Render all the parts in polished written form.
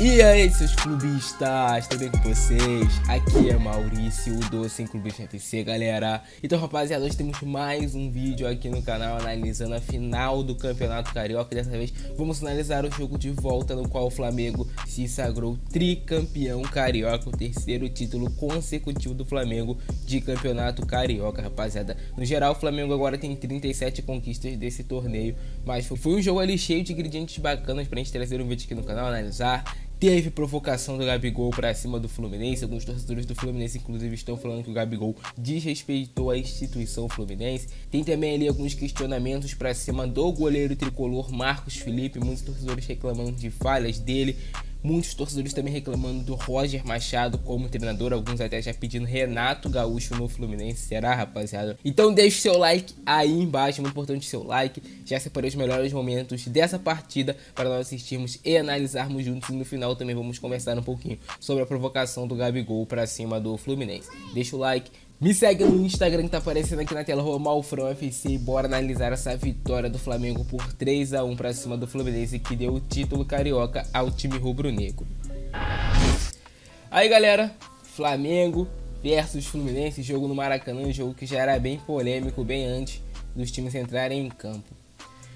E aí, seus clubistas, tudo bem com vocês? Aqui é Maurício, do Sem Clubismo FC, galera. Então, rapaziada, hoje temos mais um vídeo aqui no canal analisando a final do Campeonato Carioca. Dessa vez, vamos analisar o jogo de volta no qual o Flamengo se sagrou tricampeão carioca, o terceiro título consecutivo do Flamengo de Campeonato Carioca, rapaziada. No geral, o Flamengo agora tem 37 conquistas desse torneio, mas foi um jogo ali cheio de ingredientes bacanas pra gente trazer um vídeo aqui no canal, analisar. Teve provocação do Gabigol para cima do Fluminense. Alguns torcedores do Fluminense, inclusive, estão falando que o Gabigol desrespeitou a instituição Fluminense. Tem também ali alguns questionamentos para cima do goleiro tricolor Marcos Felipe. Muitos torcedores reclamando de falhas dele. Muitos torcedores também reclamando do Roger Machado como treinador, alguns até já pedindo Renato Gaúcho no Fluminense. Será, rapaziada? Então deixe seu like aí embaixo, é muito importante seu like. Já separei os melhores momentos dessa partida para nós assistirmos e analisarmos juntos. E no final também vamos conversar um pouquinho sobre a provocação do Gabigol para cima do Fluminense. Deixa o like. Me segue no Instagram que tá aparecendo aqui na tela, Romalfrão FC, e bora analisar essa vitória do Flamengo por 3 a 1 pra cima do Fluminense, que deu o título carioca ao time rubro-negro. Aí, galera, Flamengo versus Fluminense, jogo no Maracanã, um jogo que já era bem polêmico, bem antes dos times entrarem em campo.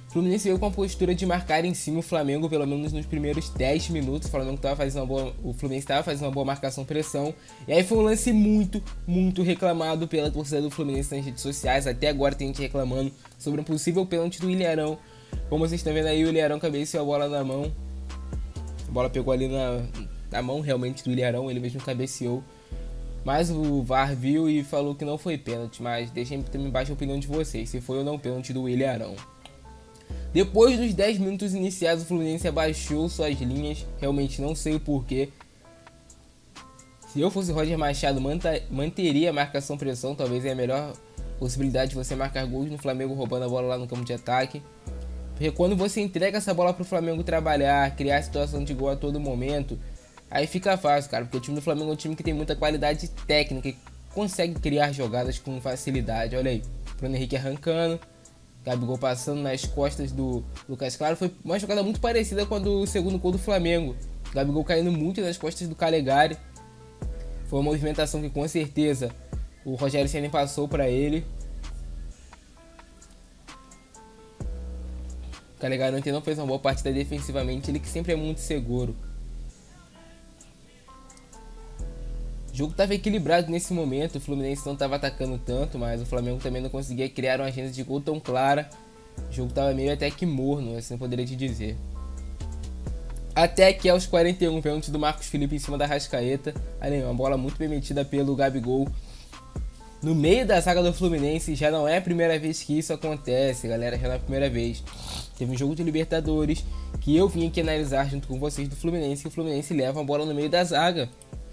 O Fluminense veio com a postura de marcar em cima o Flamengo, pelo menos nos primeiros 10 minutos. O Fluminense estava fazendo uma boa marcação-pressão. E aí foi um lance muito, muito reclamado pela torcida do Fluminense nas redes sociais. Até agora tem gente reclamando sobre um possível pênalti do Willian Arão. Como vocês estão vendo aí, o Willian Arão cabeceou a bola na mão. A bola pegou ali na mão realmente do Willian Arão, ele mesmo cabeceou. Mas o VAR viu e falou que não foi pênalti. Mas deixem também embaixo a opinião de vocês, se foi ou não pênalti do Willian Arão. Depois dos 10 minutos iniciados, o Fluminense abaixou suas linhas. Realmente não sei o porquê. Se eu fosse Roger Machado, manteria a marcação-pressão. Talvez é a melhor possibilidade de você marcar gols no Flamengo roubando a bola lá no campo de ataque. Porque quando você entrega essa bola para o Flamengo trabalhar, criar situação de gol a todo momento, aí fica fácil, cara. Porque o time do Flamengo é um time que tem muita qualidade técnica e consegue criar jogadas com facilidade. Olha aí, Bruno Henrique arrancando. Gabigol passando nas costas do Lucas Claro. Foi uma jogada muito parecida com a do segundo gol do Flamengo. Gabigol caindo muito nas costas do Calegari. Foi uma movimentação que com certeza o Rogério Senna passou para ele. O Calegari ontem não fez uma boa partida defensivamente. Ele que sempre é muito seguro. O jogo estava equilibrado nesse momento, o Fluminense não estava atacando tanto, mas o Flamengo também não conseguia criar uma agenda de gol tão clara. O jogo estava meio até que morno, assim eu poderia te dizer. Até que aos 41, pênalti do Marcos Felipe em cima da Rascaeta. Ali, uma bola muito bem metida pelo Gabigol no meio da zaga do Fluminense. Já não é a primeira vez que isso acontece, galera, já não é a primeira vez. Teve um jogo de Libertadores que eu vim aqui analisar junto com vocês do Fluminense, que o Fluminense leva uma bola no meio da zaga.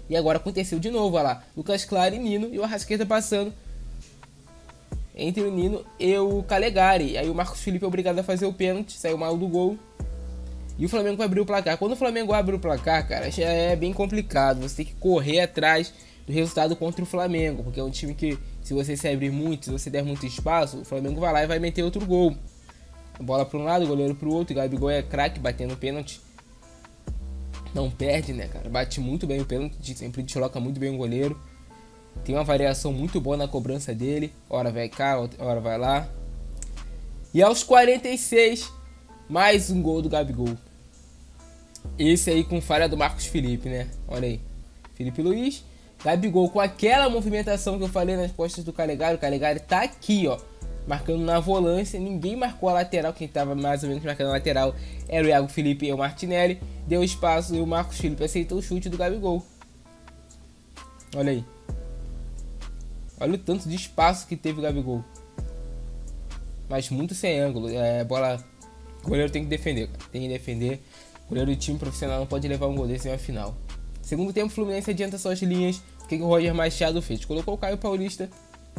E agora aconteceu de novo, olha lá, Lucas Claro e Nino, e o Rascaeta passando entre o Nino e o Calegari. Aí o Marcos Felipe é obrigado a fazer o pênalti, saiu mal do gol. E o Flamengo vai abrir o placar. Quando o Flamengo abre o placar, cara, já é bem complicado. Você tem que correr atrás do resultado contra o Flamengo, porque é um time que, se você se abrir muito, se você der muito espaço, o Flamengo vai lá e vai meter outro gol. A bola para um lado, o goleiro para o outro, Gabigol é craque batendo pênalti. Não perde, né, cara? Bate muito bem o pênalti, sempre desloca muito bem o goleiro. Tem uma variação muito boa na cobrança dele. Hora vai cá, hora vai lá. E aos 46, mais um gol do Gabigol. Esse aí com falha do Marcos Felipe, né? Olha aí. Felipe Luiz. Gabigol com aquela movimentação que eu falei nas costas do Calegari. O Calegari tá aqui, ó. Marcando na volância, ninguém marcou a lateral. Quem estava mais ou menos marcando a lateral era o Iago Felipe e o Martinelli. Deu espaço e o Marcos Felipe aceitou o chute do Gabigol. Olha aí. Olha o tanto de espaço que teve o Gabigol. Mas muito sem ângulo. É, bola. O goleiro tem que defender, cara. Tem que defender. O goleiro do time profissional não pode levar um gol desse em uma final. Segundo tempo, o Fluminense adianta suas linhas. O que o Roger Machado fez? Colocou o Caio Paulista,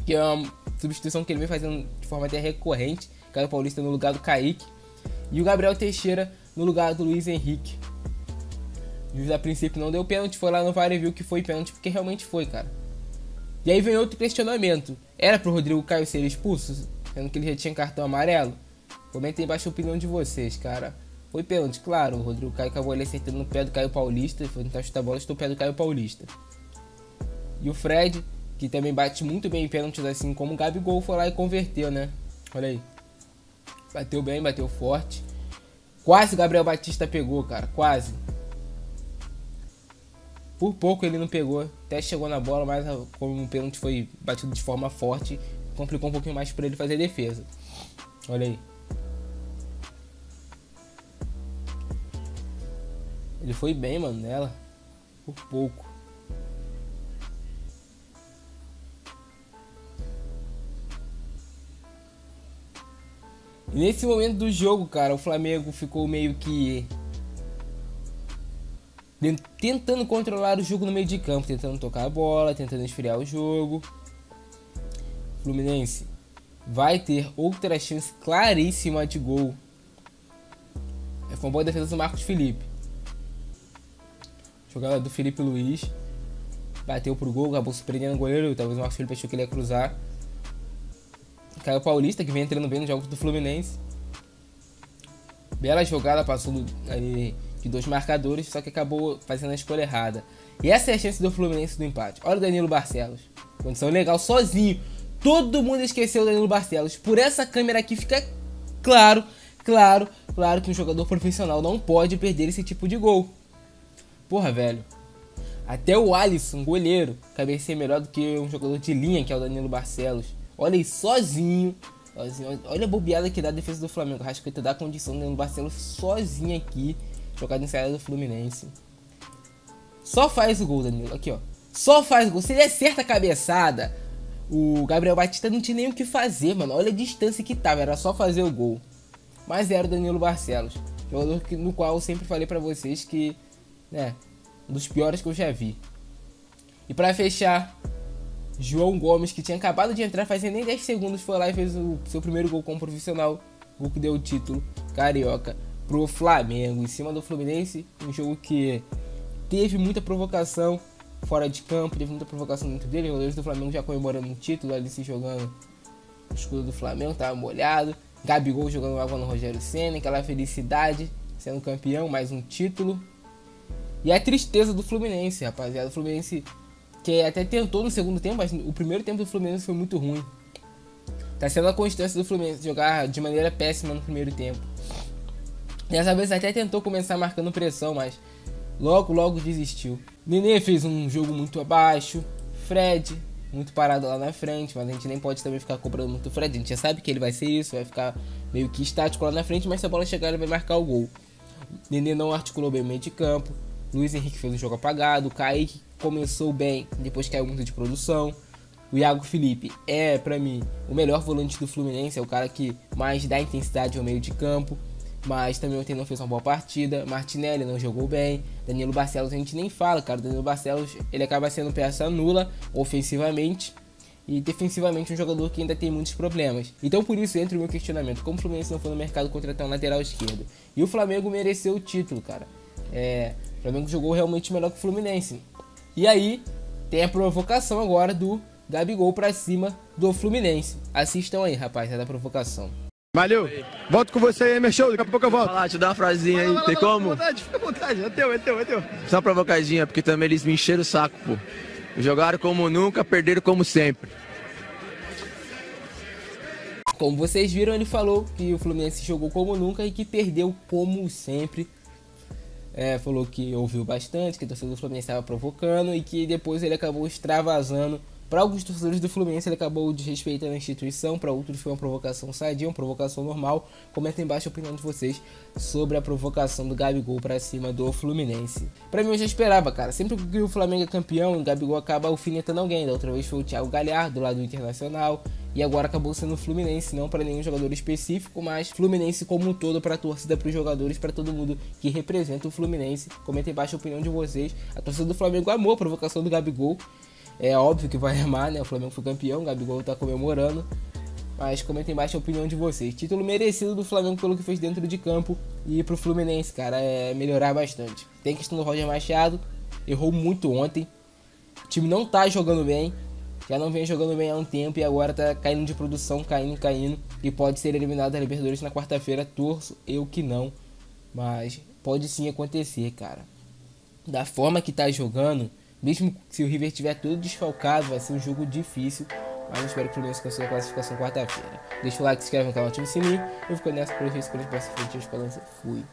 que é uma substituição que ele vem fazendo de forma até recorrente. Caio Paulista no lugar do Kaique. E o Gabriel Teixeira no lugar do Luiz Henrique. O juiz a princípio não deu pênalti. Foi lá no VAR e viu que foi pênalti, porque realmente foi, cara. E aí vem outro questionamento. Era pro Rodrigo Caio ser expulso? Sendo que ele já tinha cartão amarelo? Comenta aí embaixo a opinião de vocês, cara. Foi pênalti, claro. O Rodrigo Caio acabou ali acertando no pé do Caio Paulista. Foi tentar chutar a bola, chutou o pé do Caio Paulista. E o Fred, que também bate muito bem em pênaltis, assim como o Gabigol, foi lá e converteu, né? Olha aí. Bateu bem, bateu forte. Quase o Gabriel Batista pegou, cara. Quase. Por pouco ele não pegou. Até chegou na bola, mas como o pênalti foi batido de forma forte, complicou um pouquinho mais para ele fazer a defesa. Olha aí. Ele foi bem, mano, nela. Por pouco. E nesse momento do jogo, cara, o Flamengo ficou meio que tentando controlar o jogo no meio de campo, tentando tocar a bola, tentando esfriar o jogo. O Fluminense vai ter outra chance claríssima de gol. Foi uma boa defesa do Marcos Felipe. Jogada do Felipe Luiz. Bateu pro gol, acabou surpreendendo o goleiro. Talvez o Marcos Felipe achou que ele ia cruzar. Caio Paulista, que vem entrando bem nos jogos do Fluminense. Bela jogada, passou ali de dois marcadores, só que acabou fazendo a escolha errada. E essa é a chance do Fluminense do empate. Olha o Danilo Barcelos. Condição legal, sozinho. Todo mundo esqueceu o Danilo Barcelos. Por essa câmera aqui fica claro que um jogador profissional não pode perder esse tipo de gol. Porra, velho. Até o Alisson, goleiro, cabeceia melhor do que um jogador de linha, que é o Danilo Barcelos. Olha aí, sozinho. Olha a bobeada que dá a defesa do Flamengo. Rascaeta dá a condição do Barcelos sozinho aqui. Jogada ensaiada do Fluminense. Só faz o gol, Danilo. Aqui, ó. Só faz o gol. Se ele acerta a cabeçada, o Gabriel Batista não tinha nem o que fazer, mano. Olha a distância que tava. Era só fazer o gol. Mas era o Danilo Barcelos. Jogador no qual eu sempre falei pra vocês que, né, um dos piores que eu já vi. E pra fechar, João Gomes, que tinha acabado de entrar fazendo nem 10 segundos, foi lá e fez o seu primeiro gol como profissional. O que deu o título carioca pro Flamengo. Em cima do Fluminense, um jogo que teve muita provocação fora de campo, teve muita provocação dentro dele. Os jogadores do Flamengo já comemorando o título, ali se jogando o escudo do Flamengo, tava molhado. Gabigol jogando água no Rogério Senna, aquela felicidade, sendo campeão, mais um título. E a tristeza do Fluminense, rapaziada. O Fluminense, que até tentou no segundo tempo, mas o primeiro tempo do Fluminense foi muito ruim. Tá sendo a constância do Fluminense jogar de maneira péssima no primeiro tempo. Dessa vez até tentou começar marcando pressão, mas logo desistiu. Nenê fez um jogo muito abaixo. Fred, muito parado lá na frente, mas a gente nem pode também ficar cobrando muito o Fred. A gente já sabe que ele vai ser isso, vai ficar meio que estático lá na frente, mas se a bola chegar ele vai marcar o gol. Nenê não articulou bem o meio de campo. Luiz Henrique fez um jogo apagado. Kaique começou bem, depois caiu muito de produção. O Iago Felipe é, pra mim, o melhor volante do Fluminense. É o cara que mais dá intensidade ao meio de campo. Mas também ontem não fez uma boa partida. Martinelli não jogou bem. Danilo Barcelos a gente nem fala, cara. Danilo Barcelos, ele acaba sendo peça nula ofensivamente. E defensivamente um jogador que ainda tem muitos problemas. Então por isso entra o meu questionamento. Como o Fluminense não foi no mercado contratar um lateral esquerdo? E o Flamengo mereceu o título, cara. O Flamengo jogou realmente melhor que o Fluminense. E aí, tem a provocação agora do Gabigol pra cima do Fluminense. Assistam aí, rapaz, é da provocação. Valeu, volto com você aí, Emerson, daqui a pouco eu volto. Vai lá, te dá uma frasinha aí, vai lá, tem lá, como? Fica à vontade, é teu. Só uma provocadinha, porque também eles me encheram o saco, pô. Jogaram como nunca, perderam como sempre. Como vocês viram, ele falou que o Fluminense jogou como nunca e que perdeu como sempre. Falou que ouviu bastante, que o torcedor do Fluminense estava provocando e que depois ele acabou extravasando. Para alguns torcedores do Fluminense ele acabou desrespeitando a instituição, para outros foi uma provocação sadia, uma provocação normal. Comenta aí embaixo a opinião de vocês sobre a provocação do Gabigol para cima do Fluminense. Para mim eu já esperava, cara. Sempre que o Flamengo é campeão, o Gabigol acaba alfinetando alguém. Da outra vez foi o Thiago Galhardo, do lado do Internacional. E agora acabou sendo o Fluminense, não para nenhum jogador específico, mas Fluminense como um todo, para a torcida, para os jogadores, para todo mundo que representa o Fluminense. Comenta aí embaixo a opinião de vocês. A torcida do Flamengo amou a provocação do Gabigol. É óbvio que vai amar, né? O Flamengo foi campeão, o Gabigol tá comemorando. Mas comenta embaixo a opinião de vocês. Título merecido do Flamengo pelo que fez dentro de campo. E pro Fluminense, cara, é melhorar bastante. Tem questão do Roger Machado, errou muito ontem. O time não tá jogando bem. Já não vem jogando bem há um tempo e agora tá caindo de produção, caindo. E pode ser eliminado da Libertadores na quarta-feira. Torço eu que não. Mas pode sim acontecer, cara. Da forma que tá jogando, mesmo se o River tiver todo desfalcado, vai ser um jogo difícil. Mas eu espero que o Fluminense consiga a classificação quarta-feira. Deixa o like, se inscreve no canal, ativa o sininho. Eu fico nessa por hoje, espero que vocês tenham gostado. Fui.